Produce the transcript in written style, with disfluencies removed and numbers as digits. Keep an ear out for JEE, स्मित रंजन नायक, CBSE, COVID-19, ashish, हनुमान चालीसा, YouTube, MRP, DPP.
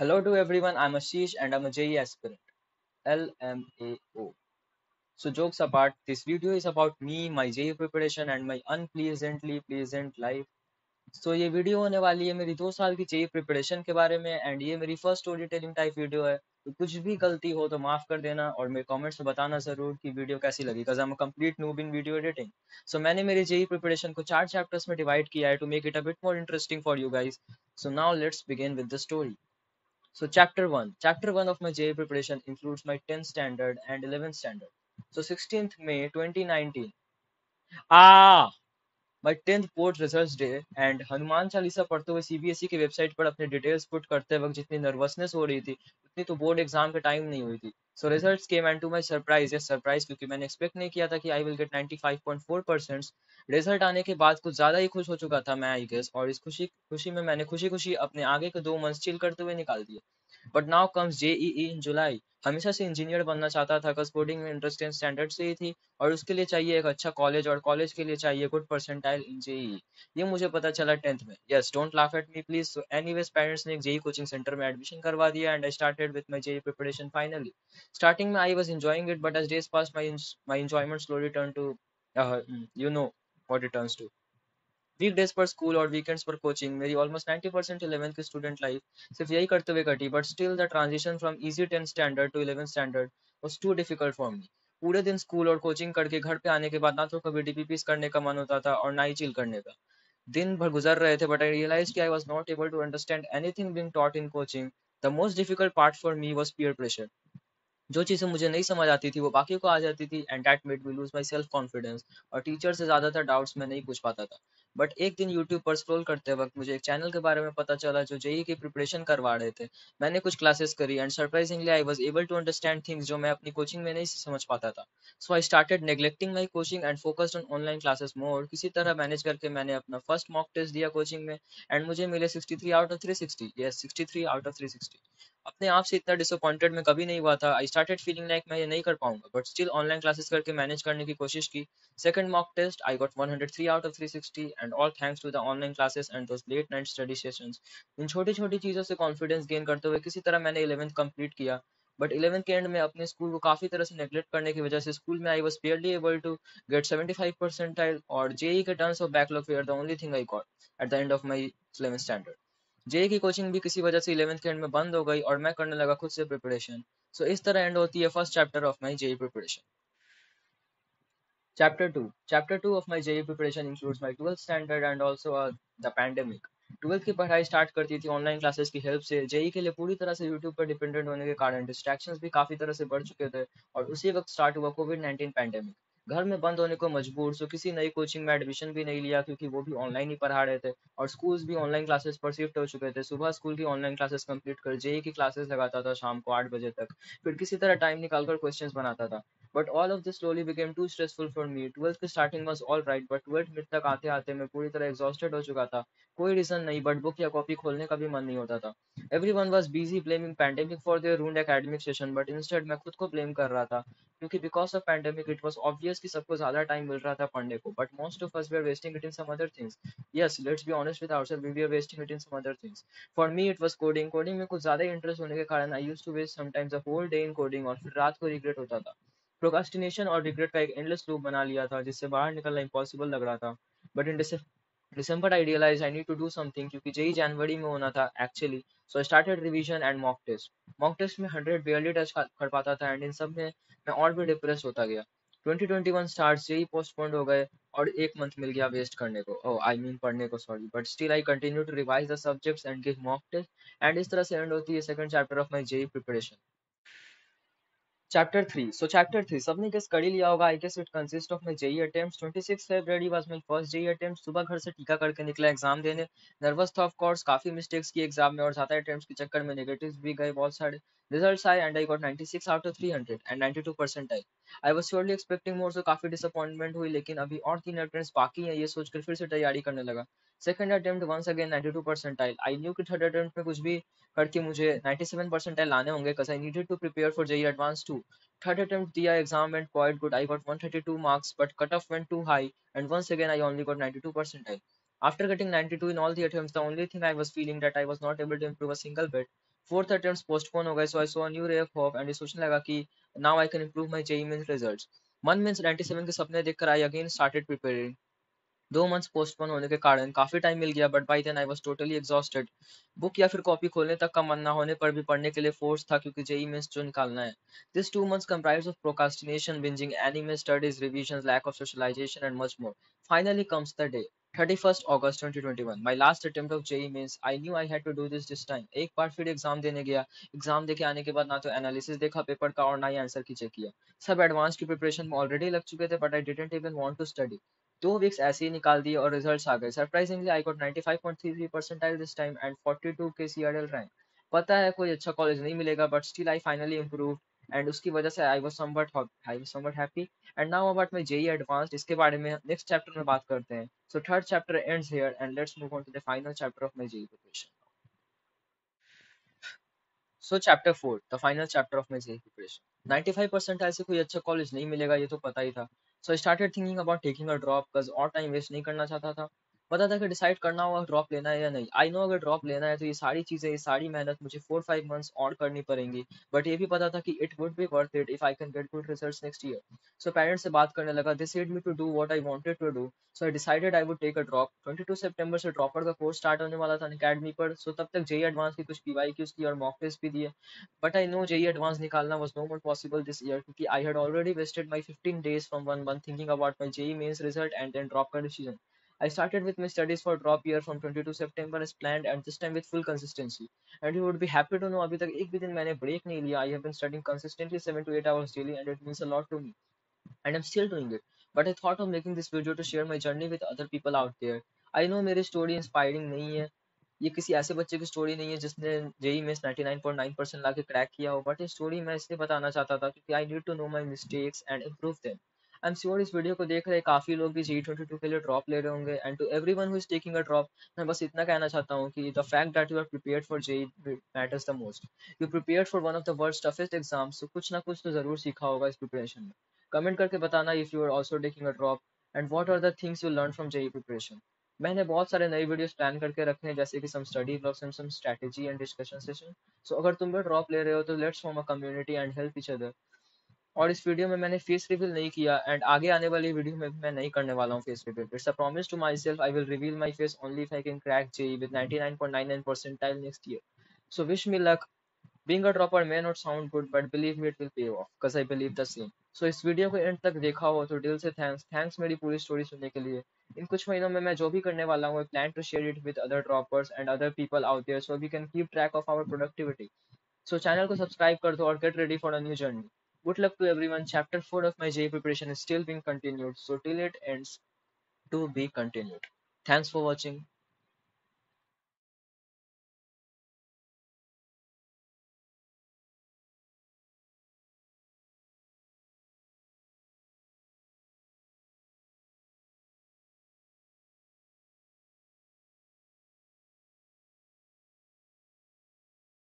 Hello to everyone, I'm Ashish and I'm a JEE aspirant, LMAO. So jokes apart, this video is about me, my JEE preparation and my unpleasantly pleasant life. So ये video होने वाली है मेरी 2 साल की JEE preparation के बारे में and ये मेरी first story telling type video है. तो कुछ भी गलती हो तो माफ कर देना और मेरे comments में बताना जरूर कि video कैसी लगी. Cause I'm a complete noob in video editing. So मैंने मेरी JEE preparation को 4 chapters में divide किया है to make it a bit more interesting for you guys. So now let's begin with the story. So chapter 1 of my JEE preparation includes my 10th standard and 11th standard. So 16th May 2019. My 10th board results day and हनुमान चालीसा पढ़ते हुए CBSE की website पर अपने details put करते वक्त जितनी nervousness हो रही थी उतनी तो बोर्ड एग्जाम के टाइम नहीं हुई थी. So results came and to my surprise, yes surprise, क्योंकि मैंने एक्सपेक्ट नहीं किया था कि I will get 95.4%. रिजल्ट आने के बाद कुछ ज्यादा ही खुश हो चुका था मैं आई गेस, और इस खुशी में मैंने खुशी अपने आगे के 2 मंथ्स चिल करते हुए निकाल दिए. But now comes JEE in July. हमेशा से इंजीनियर बनना चाहता था क्योंकि बोर्डिंग में इंटरेस्ट 10 स्टैंडर्ड से ही थी और उसके लिए चाहिए एक अच्छा कॉलेज और कॉलेज के लिए चाहिए गुड परसेंटाइल इन JEE. ये मुझे पता चला 10th में. Yes, don't laugh at me please. So anyways parents ने एक JEE कोचिंग सेंटर में एडमिशन करवा दिया and I started with my JEE preparation finally. Starting में I was enjoying it but as days pass my enjoyment slowly turn to you know what it turns to. Weekdays पर school और weekends पर coaching. मेरी almost 90% 11th की student life सिर्फ यही करते हुए कटी. But still the transition from easy 10th standard to 11th standard was too difficult for me. पूरे दिन स्कूल और कोचिंग करके घर पे आने के बाद ना तो कभी DPPs करने का मन होता था और ना ही चिल करने का. दिन भर गुजर रहे थे बट आई रियलाइज कि I was not able to understand anything being taught in coaching. The most difficult part for me was peer pressure. जो चीजें मुझे नहीं समझ आती थी वो बाकी को आ जाती थी and that made me lose my self confidence. और टीचर से ज्यादातर डाउट्स मैं नहीं पूछ पाता था. बट एक दिन YouTube पर स्क्रॉल करते वक्त मुझे एक चैनल के बारे में पता चला जो JEE की प्रिपरेशन करवा रहे थे. मैंने कुछ क्लासेस करी and surprisingly I was able to understand things जो मैं अपनी कोचिंग में नहीं समझ पाता था. So I started neglecting my coaching and focused on online classes more. किसी तरह मैनेज करके मैंने अपना फर्स्ट मॉक टेस्ट दिया कोचिंग में एंड मुझे मिले 63 out of 360. Yes, 63 out of 360. अपने आप से इतना डिसअपॉइंटेड मैं कभी नहीं हुआ था. आई स्टार्टेड फीलिंग लाइक मैं ये नहीं कर पाऊंगा बट स्टिल ऑनलाइन क्लासेस करके मैनेज करने की कोशिश की. Second mock test I got 103 out of 360 and all thanks to the online classes and those late night study sessions. इन छोटी-छोटी चीजों से confidence gain करते हुए किसी तरह मैंने 11th complete किया. बट 11th के एंड में अपने स्कूल को काफी तरह से नेग्लेक्ट करने की वजह से स्कूल में I was barely able to get 75 percentile और JEE के terms of backlog were the only thing I got at the end of my 11th standard. JEE की कोचिंग भी किसी वजह से 11th के एंड में बंद हो गई और मैं करने लगा खुद से प्रिपरेशन. सो इस तरह एंड होती है first chapter of my JEE preparation. Chapter 2 of my JEE preparation includes my 12th standard and also the pandemic. 12th की पढ़ाई स्टार्ट करती थी ऑनलाइन क्लासेस की हेल्प से. JEE के लिए पूरी तरह से YouTube पर डिपेंडेंट होने के कारण डिस्ट्रैक्शंस भी काफी तरह से बढ़ चुके थे और उसी वक्त स्टार्ट हुआ COVID-19 पैंडेमिक. घर में बंद होने को मजबूर, सो किसी नई कोचिंग में एडमिशन भी नहीं लिया क्योंकि वो भी ऑनलाइन ही पढ़ा रहे थे और स्कूल्स भी ऑनलाइन क्लासेस पर शिफ्ट हो चुके थे. सुबह स्कूल की ऑनलाइन क्लासेस कंप्लीट कर JEE की क्लासेस लगाता था शाम को 8 बजे तक. फिर किसी तरह टाइम निकालकर क्वेश्चंस बनाता था. But all of this slowly became too stressful for me. 12th की starting was all right but 12th mid तक आते आते मैं पूरी तरह एग्जॉस्टेड हो चुका था. कोई रीजन नहीं बट बुक या कॉपी खोलने का भी मन नहीं होता था. Everyone was busy blaming pandemic for their ruined academic session but instead मैं खुद को ब्लेम कर रहा था क्योंकि because of pandemic it was obvious कि सबको ज्यादा टाइम मिल रहा था पढ़ने को. But most of us we are wasting it in some other things. Yes, let's be honest with ourselves, we are wasting it in some other things. For me it was coding. Coding में कुछ ज्यादा interest होने के कारण I used to waste sometimes a whole day in coding और फिर रात को रिग्रेट होता था. प्रोक्रेस्टिनेशन और रिग्रेट का एक एंडलेस लूप बना लिया था जिससे बाहर निकलना इम्पॉसिबल लग रहा था. But in December I realized I need to do something क्योंकि JEE जनवरी में होना था actually. So I started revision and mock test. Mock test में 100 barely touch कर पाता था and इन सब में मैं और भी depressed होता गया. 2021 starts, JEE postponed हो गए और 1 month मिल गया waste करने को. पढ़ने को, sorry. But still I continue to revise the subjects and give mock test. And इस तरह से end होती है second chapter of my JEE preparation. Chapter 3. So Chapter 3 सबने गेस कर ही लिया होगा. I guess it consists of my JEE attempts. 26 February was my first JEE attempt. सुबह घर से टीका करके निकला एग्जाम देने. नर्वस था ऑफ कोर्स, काफी मिस्टेक्स की एग्जाम में और ज्यादा अटेम्प्ट्स के चक्कर में नेगेटिव्स भी गए बहुत सारे. Results आए and I got 96 out of 300 and 92 percentile. I was surely expecting more, so काफी disappointment हुई. लेकिन अभी और 3 attempts बाकी हैं ये सोचकर फिर से तैयारी करने लगा. Second attempt once again 92 percentile. I knew कि third attempt में कुछ भी करके मुझे 97 percentile लाने होंगे because I needed to prepare for JEE Advanced 2. Third attempt दिया, exam went quite good. I got 132 marks but cutoff went too high and once again I only got 92 percentile. After getting 92 in all the attempts, the only thing I was feeling that I was not able to improve a single bit. 4th attempt postponed हो गए. So I saw a new ray of hope and सोचने लगा कि now I can improve my JEE mains results. 1 month 97 के सपने देखकर I again started preparing. 2 months postponed होने के कारण काफी time मिल गया but by then I was totally exhausted. Book या फिर कॉपी खोलने तक का मन ना होने पर भी पढ़ने के लिए फोर्स था क्योंकि JEE मेंस जो निकालना है. This 2 months comprised of procrastination, binging, anime studies, revisions, lack of socialization and much more. Finally comes the day. 31st August 2021. My last attempt of JEE means I knew I had to do this time. एक बार फिर exam देने गया. Exam देके आने के बाद ना तो एनालिसिस देखा पेपर का और ना ही आंसर की चेक किया. सब एडवांस की प्रिपरेशन में ऑलरेडी लग चुके थे but I didn't even want to study. 2 weeks ऐसे ही निकाल दिए और रिजल्ट्स आ गए. Surprisingly I got 95.33% this time and 42 के सीआरएल रैंक. पता है कोई अच्छा कॉलेज नहीं मिलेगा but still I finally improve and उसकी वजह से I was somewhat happy and now about my JEE advanced. इसके बारे में नेक्स्ट चैप्टर में बात करते हैं. So third chapter ends here and let's move on to the final chapter of my JEE preparation. So chapter 4, the final chapter of my JEE preparation. 95% ऐसे कोई अच्छा कॉलेज नहीं मिलेगा ये तो पता ही था. So I started thinking about taking a drop because और टाइम वेस्ट नहीं करना चाहता था. पता था कि डिसाइड करना होगा ड्रॉप लेना है या नहीं. आई नो अगर ड्रॉप लेना है तो ये सारी चीजें ये सारी मेहनत मुझे 4-5 months और करनी पड़ेंगी बट ये भी पता था कि it would be worth it if I can get good results next year. So parents से बात करने लगा. They said me to do what I wanted to do. So I decided I would take a drop. 22 सितंबर से dropper का course start होने वाला था अकेडमी पर. सो तब तक जेईई एडवांस की कुछ पीवाई की उसकी और मॉक टेस्ट भी दिए but I know JEE advance निकालना was no more possible this year क्योंकि I had already wasted my 15 days from 1 month thinking about my JEE mains result and then drop का decision. I started with my studies for drop year from 22 September as planned and this time with full consistency. And you would be happy to know अभी तक एक भी दिन मैंने break नहीं लिया. I have been studying consistently 7 to 8 hours daily and it means a lot to me. And I'm still doing it. But I thought of making this video to share my journey with other people out there. I know मेरी story inspiring नहीं है. ये किसी ऐसे बच्चे की story नहीं है जिसने जेईई में 99.9% लाके क्रैक किया हो बट ये स्टोरी मैं इसलिए बताना चाहता था क्योंकि I need to know my mistakes and improve them. I'm sure इस वीडियो को देख रहे काफी लोग भी JEE 22 के लिए ड्रॉप ले रहे होंगे and to everyone who is taking a drop मैं बस इतना कहना चाहता हूँ कि the fact that you are prepared for JEE matters the most. You prepared for one of the world's toughest exams. So कुछ ना कुछ तो जरूर सीखा होगा इस प्रिपरेशन में. कमेंट करके बताना if you are also taking a drop and what are the things you learn from JEE preparation. मैंने बहुत सारे नए वीडियोस प्लान करके रखे हैं जैसे कि some study blogs and some strategy and discussion session. So अगर तुम भी ड्रॉप ले रहे हो तो let's form a community and help each other. और इस वीडियो में मैंने फेस रिवील नहीं किया एंड आगे आने वाली वीडियो में मैं नहीं करने वाला हूँ face reveal. It's a promise to myself I will reveal my face only if I can crack JEE with 99.99 percentile next year. So wish me luck. Being a dropper may not sound good but believe me it will pay off because I believe the same. So इस video को and तक देखा हो तो दिल से thanks मेरी पूरी स्टोरी सुनने के लिए. इन कुछ महीनों में मैं जो भी करने वाला हूँ I plan to share it with other droppers and other people out there so we can keep track of our productivity. So channel को सब्सक्राइब कर दो और get ready for a new journey. Good luck to everyone. Chapter 4 of my JEE preparation is still being continued. So till it ends, to be continued. Thanks for watching.